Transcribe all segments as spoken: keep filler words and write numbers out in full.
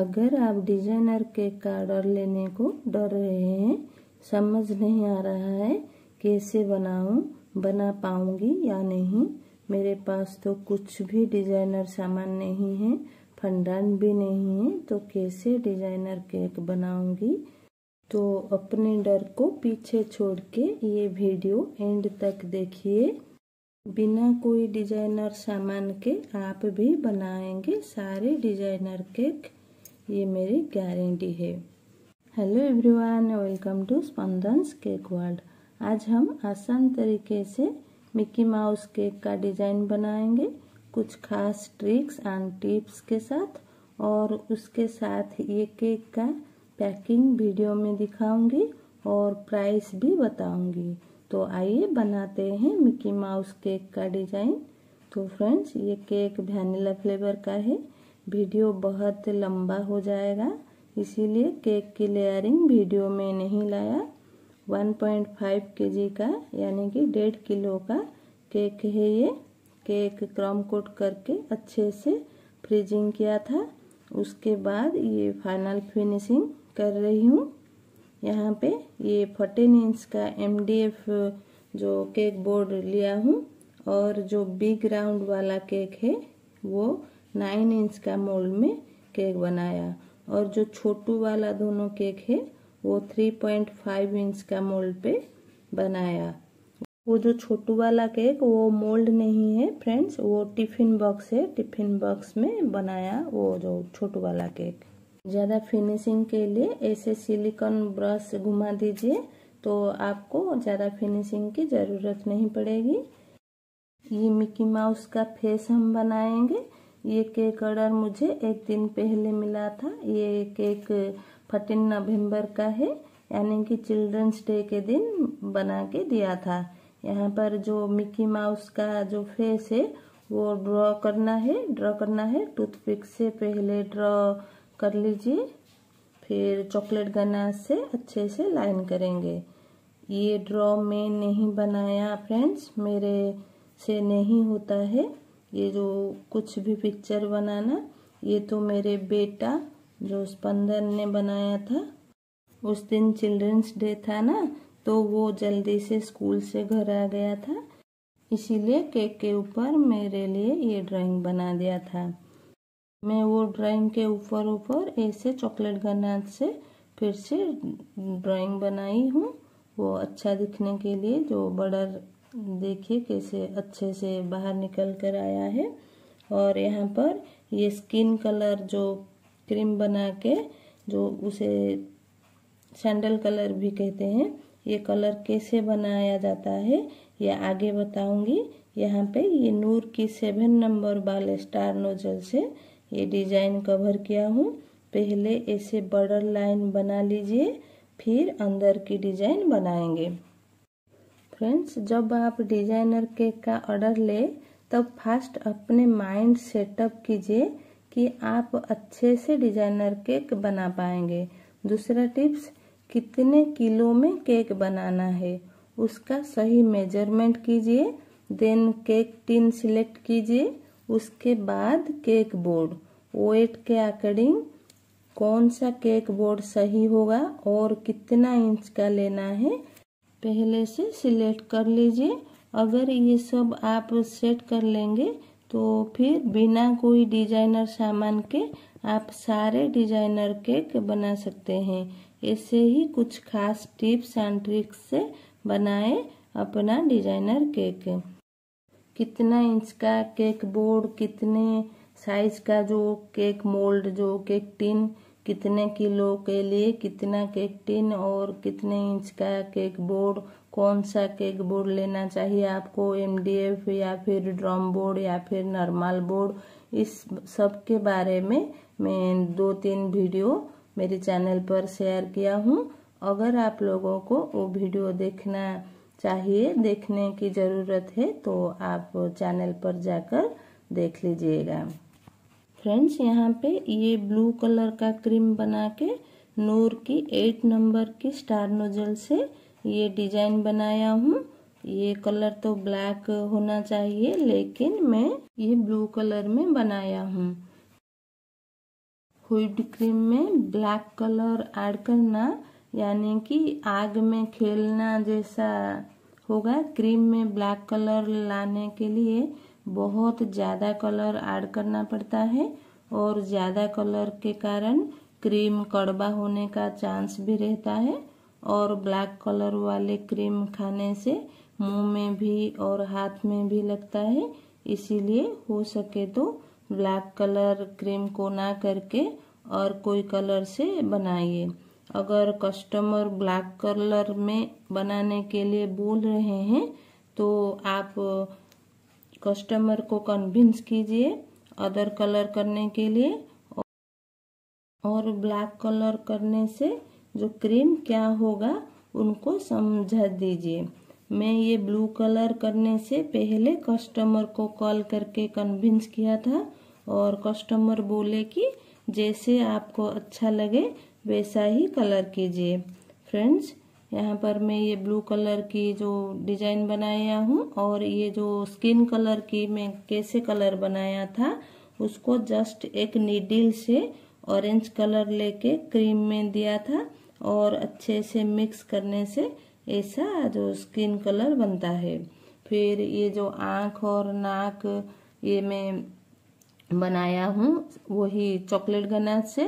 अगर आप डिजाइनर के कार्ड लेने को डर रहे हैं, समझ नहीं आ रहा है कैसे बनाऊं, बना पाऊंगी या नहीं, मेरे पास तो कुछ भी डिजाइनर सामान नहीं है, फंडान भी नहीं है, तो कैसे डिजाइनर केक बनाऊंगी। तो अपने डर को पीछे छोड़ के ये वीडियो एंड तक देखिए। बिना कोई डिजाइनर सामान के आप भी बनाएंगे सारे डिजाइनर केक, ये मेरी गारंटी है। Hello everyone, welcome to Spandan's cake world. आज हम आसान तरीके से मिकी माउस केक का डिज़ाइन बनाएंगे कुछ खास ट्रिक्स एंड टिप्स के साथ, और उसके साथ ये केक का पैकिंग वीडियो में दिखाऊंगी और प्राइस भी बताऊंगी। तो आइए बनाते हैं मिकी माउस केक का डिज़ाइन। तो फ्रेंड्स, ये केक वैनिला फ्लेवर का है। वीडियो बहुत लंबा हो जाएगा, इसीलिए केक की लेयरिंग वीडियो में नहीं लाया। वन पॉइंट फाइव केजी का यानी कि डेढ़ किलो का केक है। ये केक क्रम कोट करके अच्छे से फ्रीजिंग किया था, उसके बाद ये फाइनल फिनिशिंग कर रही हूँ। यहाँ पे ये फोर्टीन इंच का एम डी एफ जो केक बोर्ड लिया हूँ, और जो बिग राउंड वाला केक है वो नाइन इंच का मोल्ड में केक बनाया, और जो छोटू वाला दोनों केक है वो थ्री पॉइंट फाइव इंच का मोल्ड पे बनाया। वो जो छोटू वाला केक वो मोल्ड नहीं है फ्रेंड्स, वो टिफिन बॉक्स है, टिफिन बॉक्स में बनाया वो जो छोटू वाला केक। ज़्यादा फिनिशिंग के लिए ऐसे सिलिकॉन ब्रश घुमा दीजिए, तो आपको ज़्यादा फिनिशिंग की ज़रूरत नहीं पड़ेगी। ये मिकी माउस का फेस हम बनाएंगे। ये केक ऑर्डर मुझे एक दिन पहले मिला था। ये केक फोर्टीन नवंबर का है, यानी कि चिल्ड्रंस डे के दिन बना के दिया था। यहाँ पर जो मिकी माउस का जो फेस है वो ड्रॉ करना है ड्रॉ करना है टूथपिक से पहले ड्रॉ कर लीजिए, फिर चॉकलेट गनाश से अच्छे से लाइन करेंगे। ये ड्रॉ मैं नहीं बनाया फ्रेंड्स, मेरे से नहीं होता है ये जो कुछ भी पिक्चर बनाना। ये तो मेरे बेटा जो स्पंदन ने बनाया था। उस दिन चिल्ड्रंस डे था ना, तो वो जल्दी से स्कूल से घर आ गया था, इसीलिए केक के ऊपर मेरे लिए ये ड्राइंग बना दिया था। मैं वो ड्राइंग के ऊपर ऊपर ऐसे चॉकलेट गनाज से फिर से ड्राइंग बनाई हूँ, वो अच्छा दिखने के लिए। जो बॉर्डर देखिए कैसे अच्छे से बाहर निकल कर आया है। और यहाँ पर ये स्किन कलर जो क्रीम बना के, जो उसे सैंडल कलर भी कहते हैं, ये कलर कैसे बनाया जाता है ये आगे बताऊंगी। यहाँ पे ये नूर की सेवन नंबर वाले स्टार नोजल से ये डिजाइन कवर किया हूँ। पहले ऐसे बॉर्डर लाइन बना लीजिए, फिर अंदर की डिजाइन बनाएंगे। फ्रेंड्स, जब आप डिजाइनर केक का ऑर्डर ले तब फर्स्ट अपने माइंड सेटअप कीजिए कि आप अच्छे से डिजाइनर केक बना पाएंगे। दूसरा टिप्स, कितने किलो में केक बनाना है उसका सही मेजरमेंट कीजिए। देन केक टिन सिलेक्ट कीजिए, उसके बाद केक बोर्ड। वेट के अकॉर्डिंग कौन सा केक बोर्ड सही होगा और कितना इंच का लेना है पहले से सिलेक्ट कर लीजिए। अगर ये सब आप सेट कर लेंगे तो फिर बिना कोई डिजाइनर सामान के आप सारे डिजाइनर केक बना सकते हैं। ऐसे ही कुछ खास टिप्स एंड ट्रिक्स से बनाएं अपना डिजाइनर केक। कितना इंच का केक बोर्ड, कितने साइज का जो केक मोल्ड, जो केक टिन, कितने किलो के लिए कितना केक टिन और कितने इंच का केक बोर्ड, कौन सा केक बोर्ड लेना चाहिए आपको, एम डी एफ या फिर ड्रम बोर्ड या फिर नॉर्मल बोर्ड, इस सब के बारे में मैं दो तीन वीडियो मेरे चैनल पर शेयर किया हूँ। अगर आप लोगों को वो वीडियो देखना चाहिए, देखने की ज़रूरत है तो आप चैनल पर जाकर देख लीजिएगा। फ्रेंड्स, यहाँ पे ये ब्लू कलर का क्रीम बना के नूर की एट नंबर की स्टार नोजल से ये डिजाइन बनाया हूँ। ये कलर तो ब्लैक होना चाहिए, लेकिन मैं ये ब्लू कलर में बनाया हूँ। व्हीप्ड क्रीम में ब्लैक कलर ऐड करना, यानी कि आग में खेलना जैसा होगा। क्रीम में ब्लैक कलर लाने के लिए बहुत ज़्यादा कलर ऐड करना पड़ता है और ज़्यादा कलर के कारण क्रीम कड़वा होने का चांस भी रहता है। और ब्लैक कलर वाले क्रीम खाने से मुंह में भी और हाथ में भी लगता है, इसीलिए हो सके तो ब्लैक कलर क्रीम को ना करके और कोई कलर से बनाइए। अगर कस्टमर ब्लैक कलर में बनाने के लिए बोल रहे हैं तो आप कस्टमर को कन्विंस कीजिए अदर कलर करने के लिए। और ब्लैक कलर करने से जो क्रीम क्या होगा उनको समझा दीजिए। मैं ये ब्लू कलर करने से पहले कस्टमर को कॉल करके कन्विंस किया था और कस्टमर बोले कि जैसे आपको अच्छा लगे वैसा ही कलर कीजिए। फ्रेंड्स, यहाँ पर मैं ये ब्लू कलर की जो डिज़ाइन बनाया हूँ और ये जो स्किन कलर की मैं कैसे कलर बनाया था उसको जस्ट एक नीडल से ऑरेंज कलर लेके क्रीम में दिया था और अच्छे से मिक्स करने से ऐसा जो स्किन कलर बनता है। फिर ये जो आँख और नाक ये मैं बनाया हूँ वही चॉकलेट गनाज से,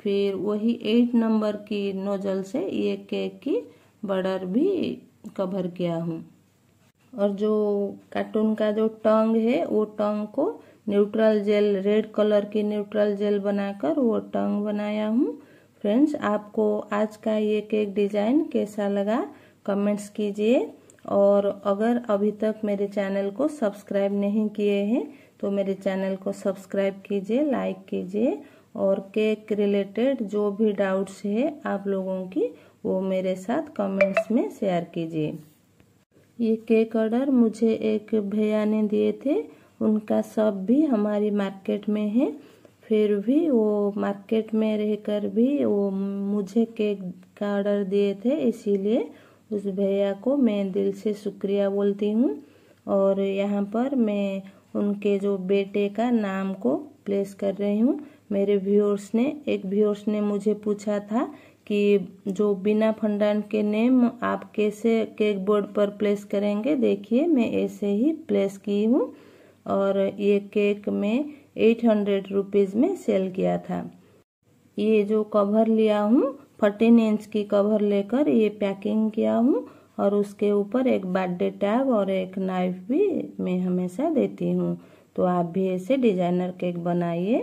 फिर वही एट नंबर की नोजल से ये केक की बॉर्डर भी कवर किया हूँ। और जो कार्टून का जो टंग है वो टंग को न्यूट्रल जेल, रेड कलर की न्यूट्रल जेल बनाकर वो टंग बनाया हूँ। फ्रेंड्स, आपको आज का ये केक डिज़ाइन कैसा लगा कमेंट्स कीजिए। और अगर अभी तक मेरे चैनल को सब्सक्राइब नहीं किए हैं तो मेरे चैनल को सब्सक्राइब कीजिए, लाइक कीजिए। और केक रिलेटेड जो भी डाउट्स है आप लोगों की वो मेरे साथ कमेंट्स में शेयर कीजिए। ये केक ऑर्डर मुझे एक भैया ने दिए थे, उनका सब भी हमारी मार्केट में है, फिर भी वो मार्केट में रहकर भी वो मुझे केक का ऑर्डर दिए थे, इसीलिए उस भैया को मैं दिल से शुक्रिया बोलती हूँ। और यहाँ पर मैं उनके जो बेटे का नाम को प्लेस कर रही हूँ। मेरे व्यूअर्स ने एक व्यूअर्स ने मुझे पूछा था कि जो बिना फंडांट के नेम आप कैसे केक बोर्ड पर प्लेस करेंगे। देखिए मैं ऐसे ही प्लेस की हूँ और ये केक में एट हंड्रेड रुपीज़ में सेल किया था। ये जो कवर लिया हूँ फोर्टीन इंच की कवर लेकर ये पैकिंग किया हूँ और उसके ऊपर एक बर्थडे टैग और एक नाइफ भी मैं हमेशा देती हूँ। तो आप भी ऐसे डिजाइनर केक बनाइए।